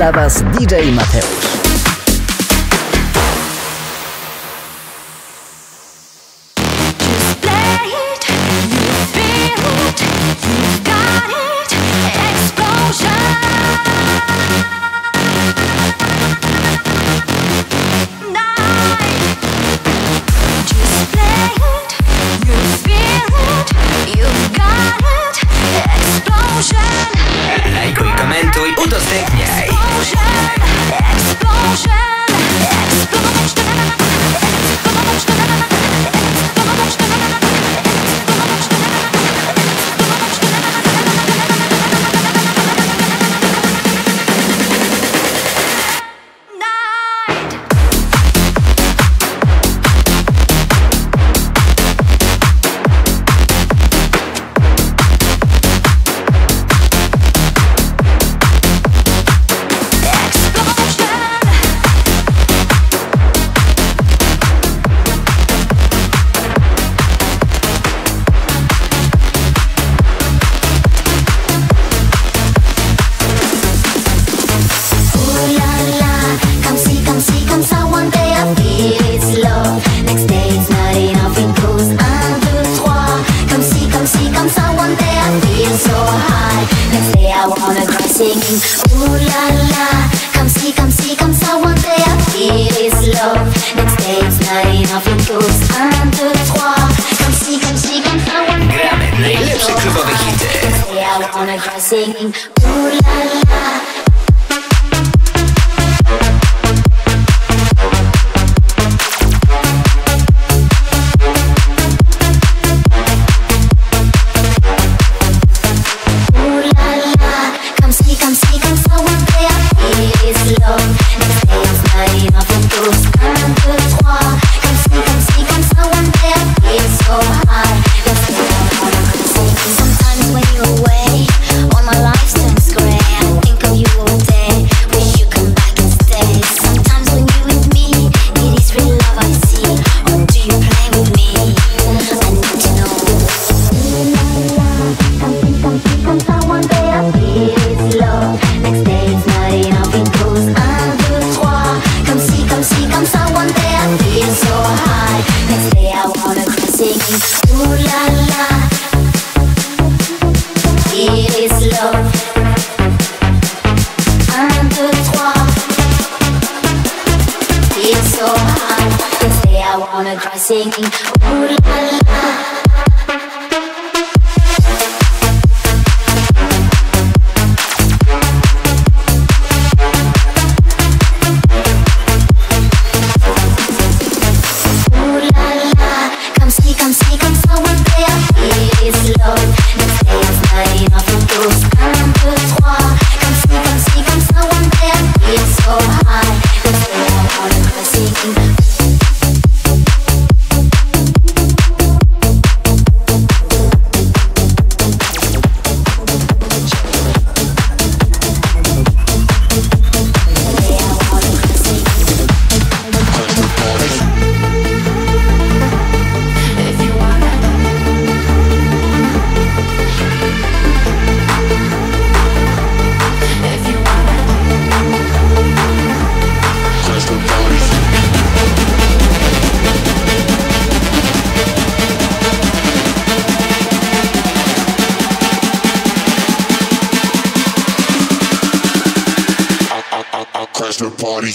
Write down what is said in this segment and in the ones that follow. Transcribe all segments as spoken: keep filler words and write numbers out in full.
dla Was D J Mateusz. Udostępniaj. Singing, ooh la la. Bye.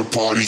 after party.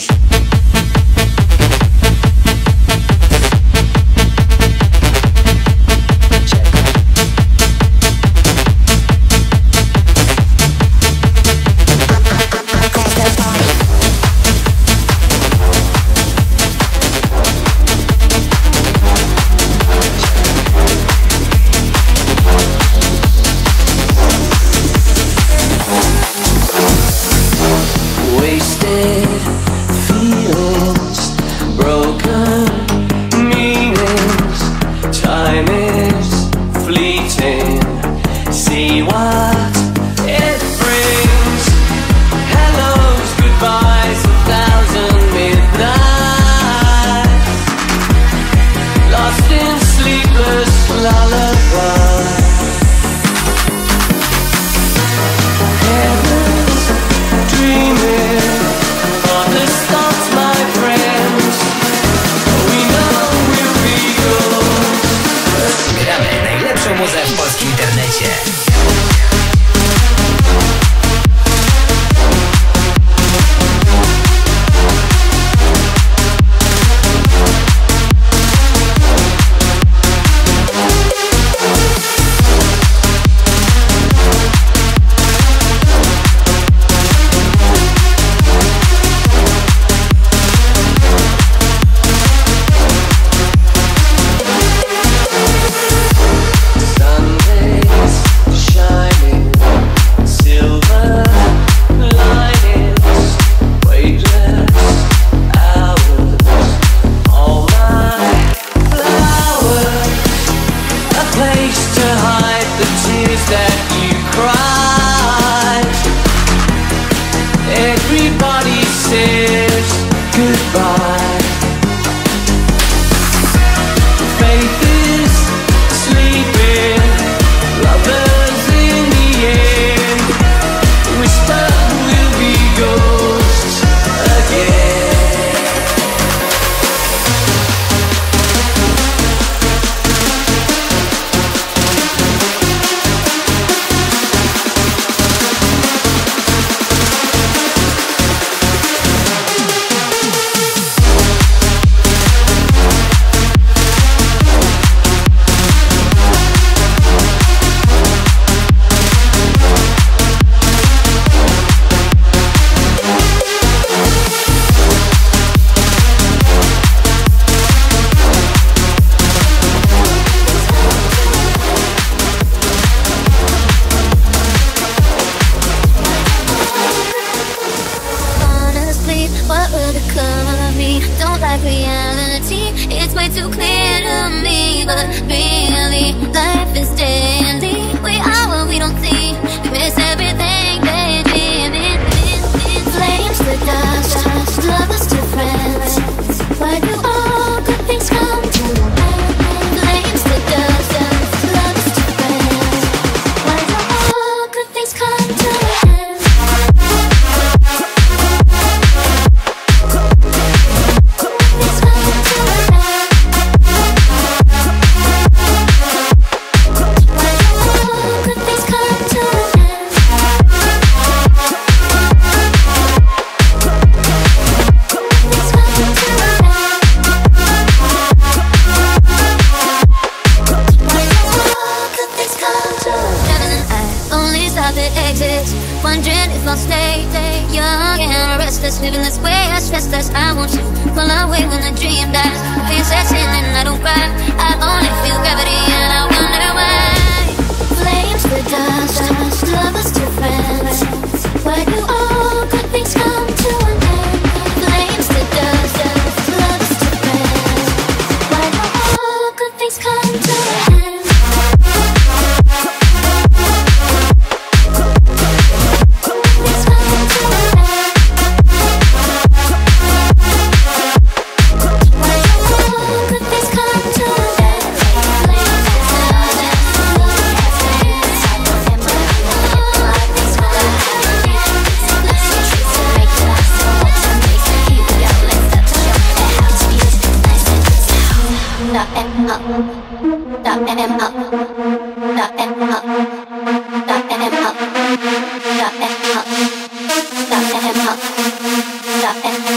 Stop and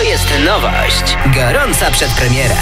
To jest nowość. Gorąca przedpremiera.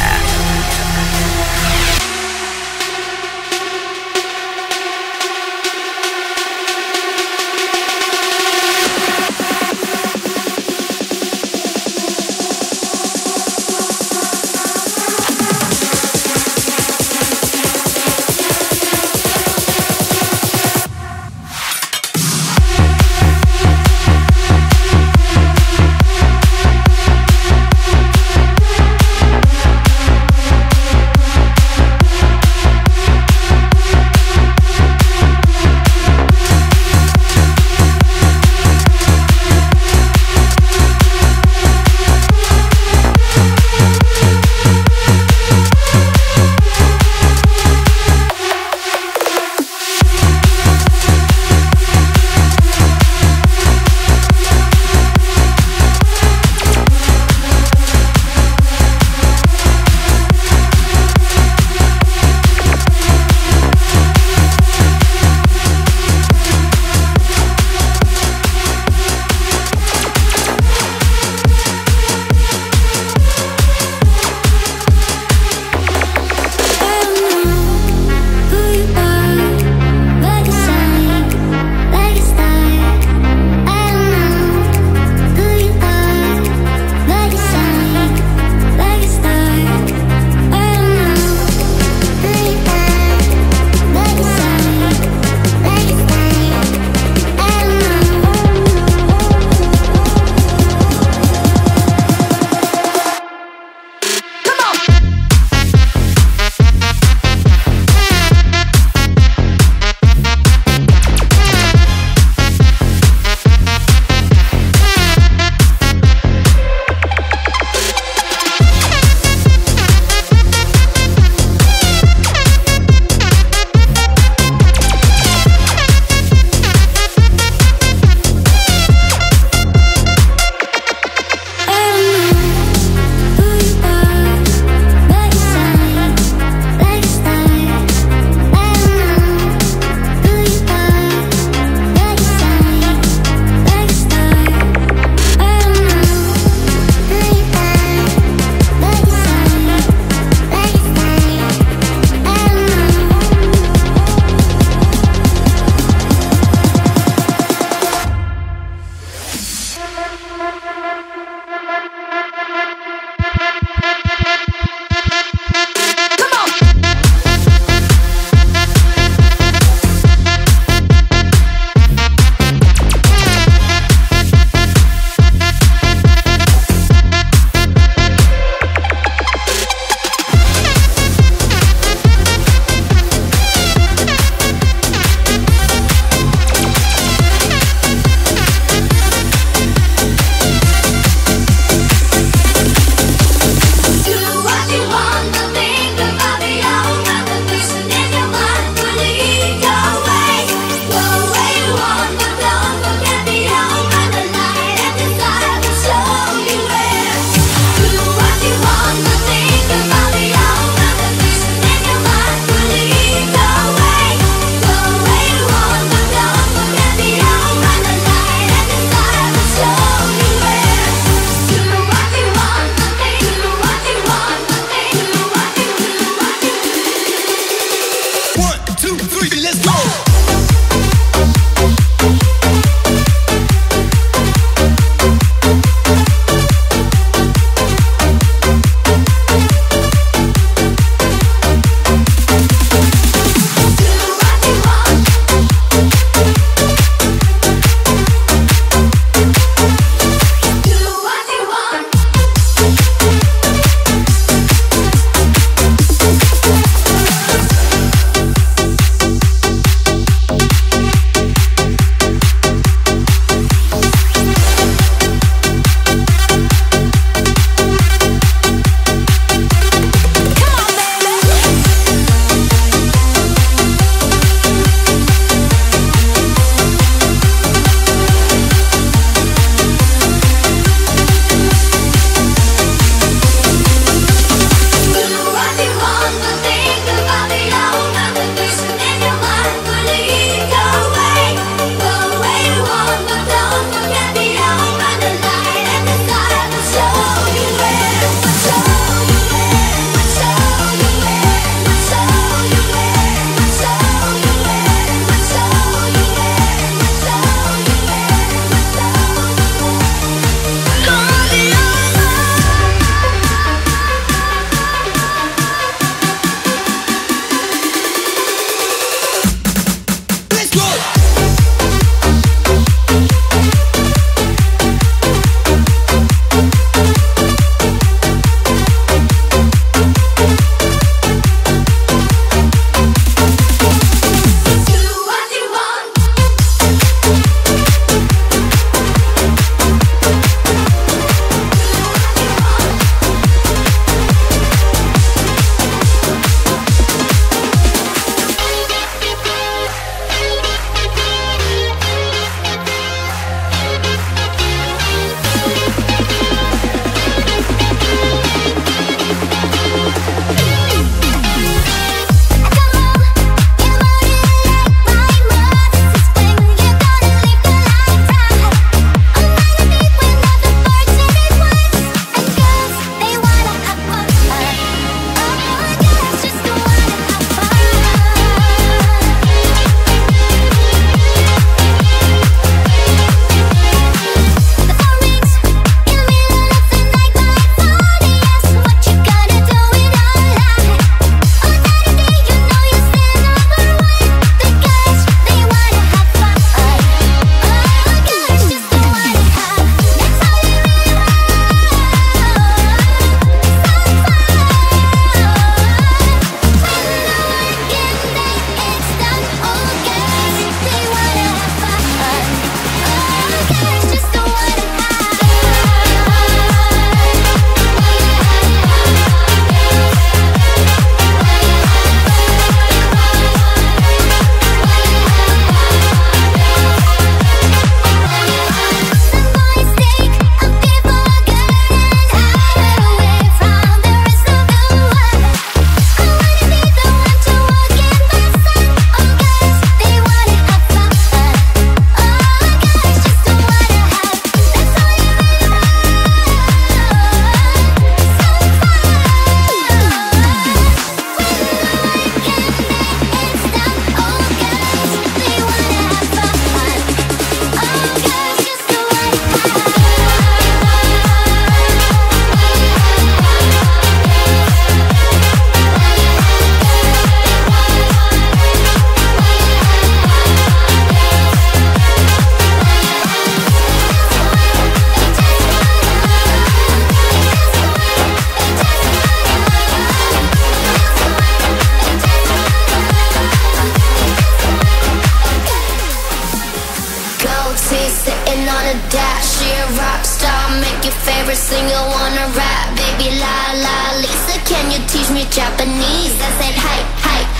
singer wanna rap, baby la la Lisa, can you teach me Japanese? I said hype, hype,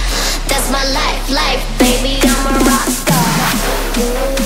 that's my life, life, baby I'm a rock star.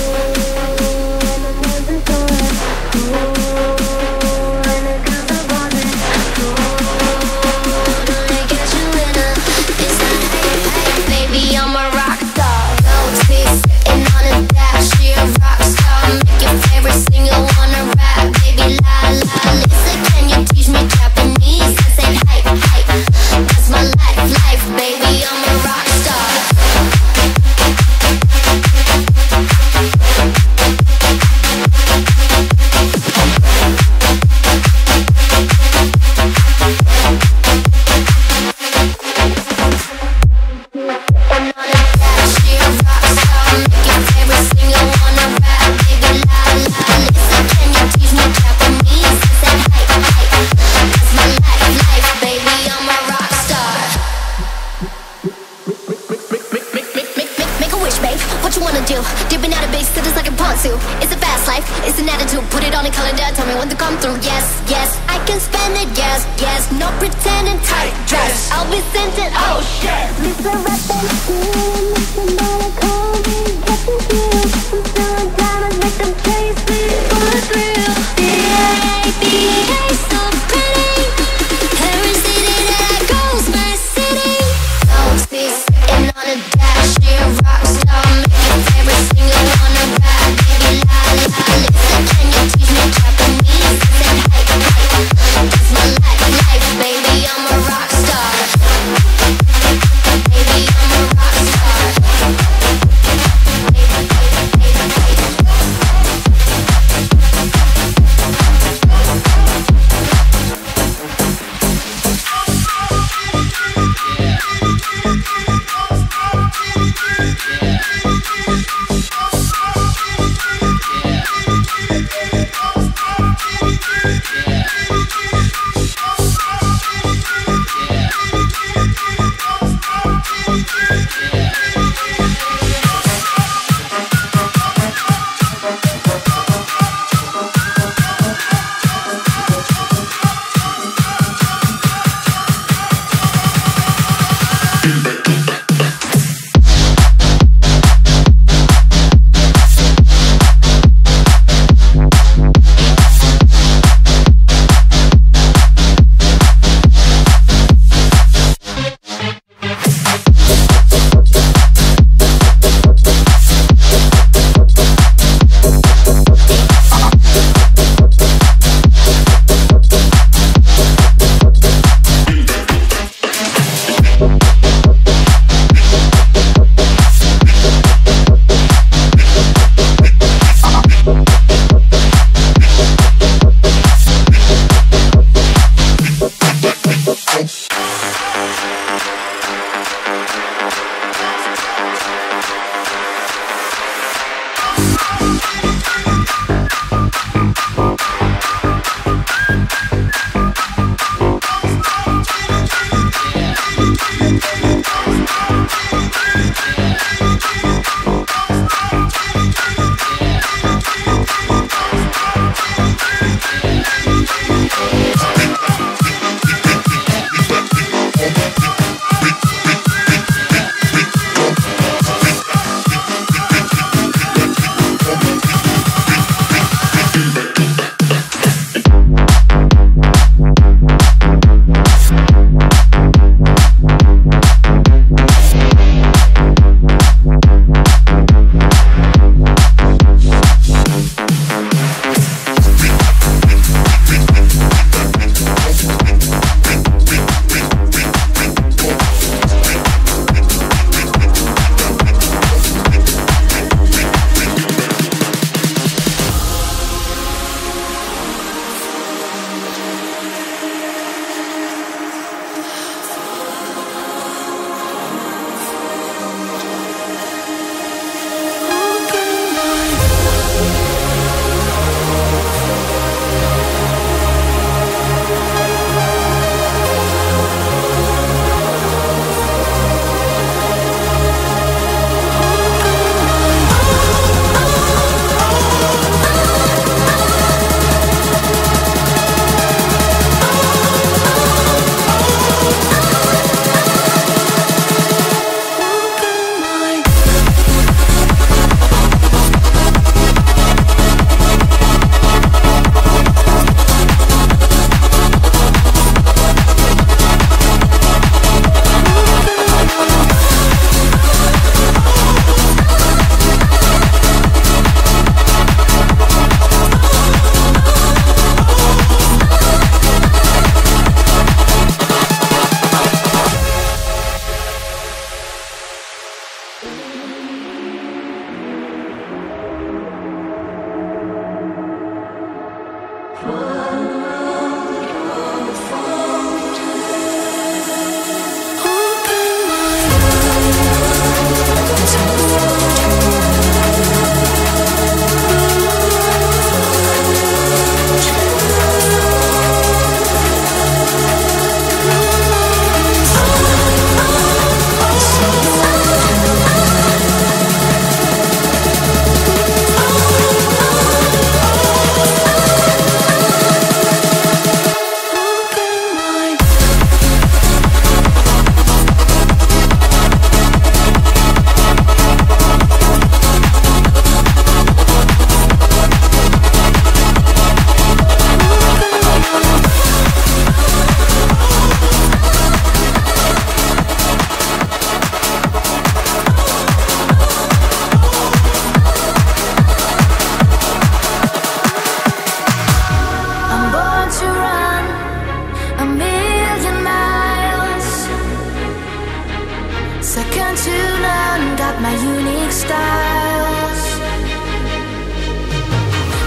one got my unique style.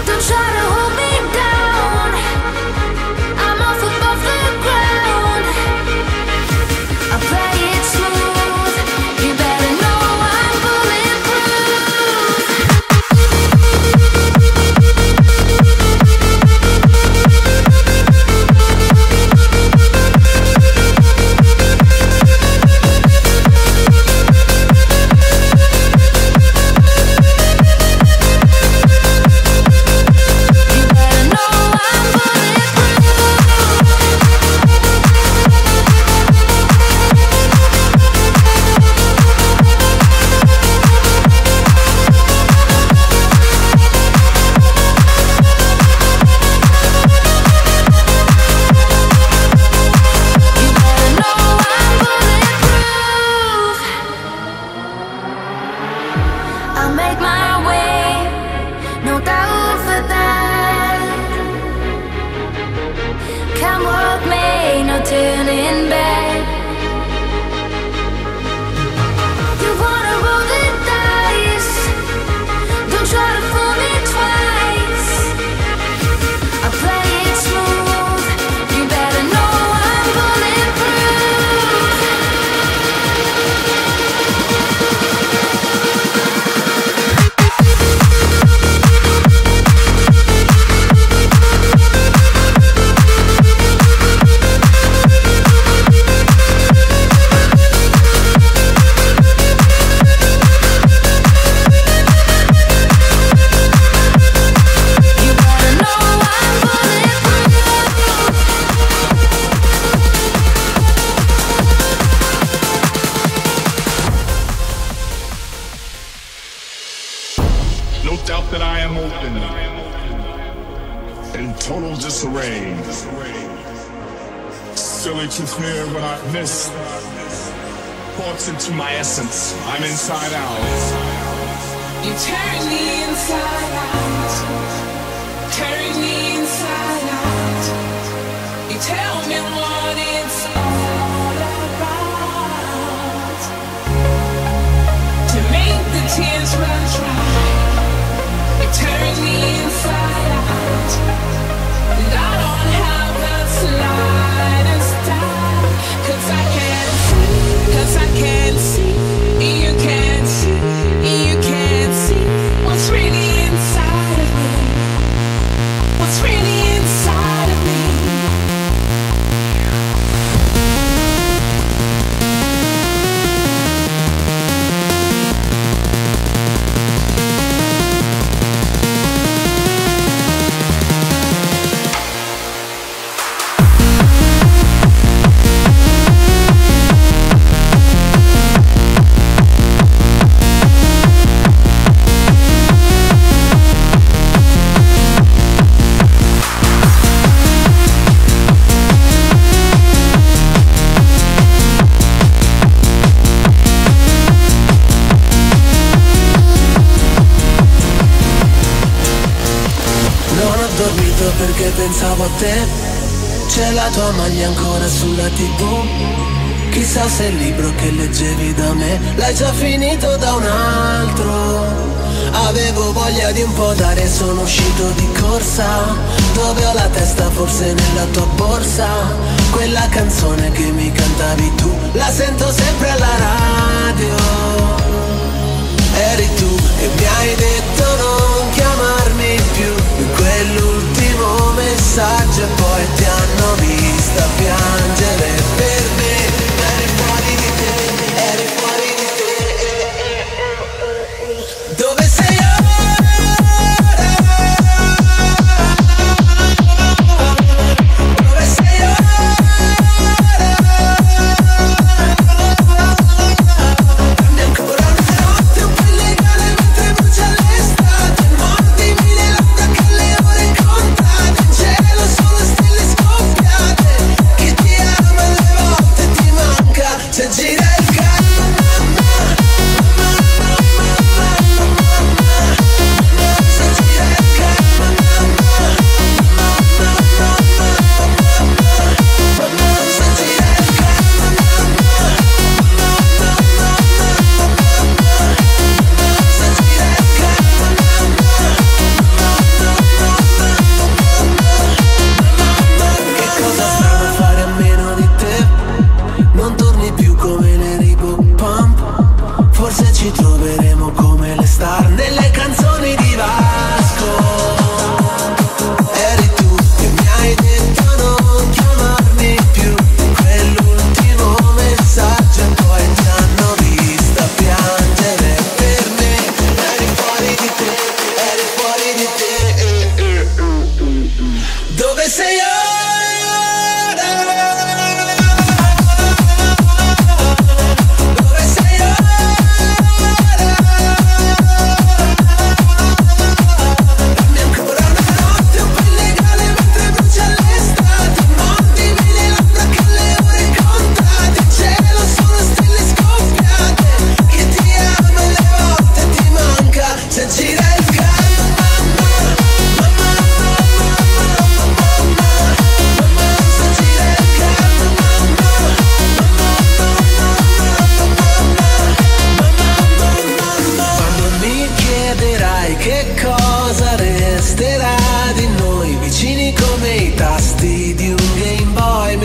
Don't try to hold me down, I'm off above the ground. I play it smooth, you better know I'm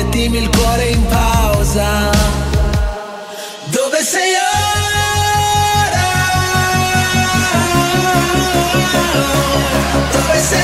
mettimi il cuore in pausa. Dove sei ora? Dove sei